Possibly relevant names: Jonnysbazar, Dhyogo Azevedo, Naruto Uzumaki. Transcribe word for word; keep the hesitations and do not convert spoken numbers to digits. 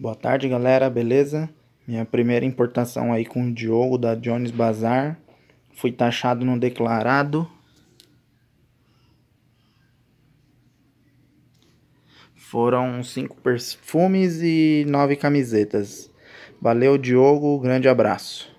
Boa tarde, galera, beleza? Minha primeira importação aí com o Dhyogo da Jonnysbazar. Fui taxado no declarado. Foram cinco perfumes e nove camisetas. Valeu, Dhyogo, grande abraço.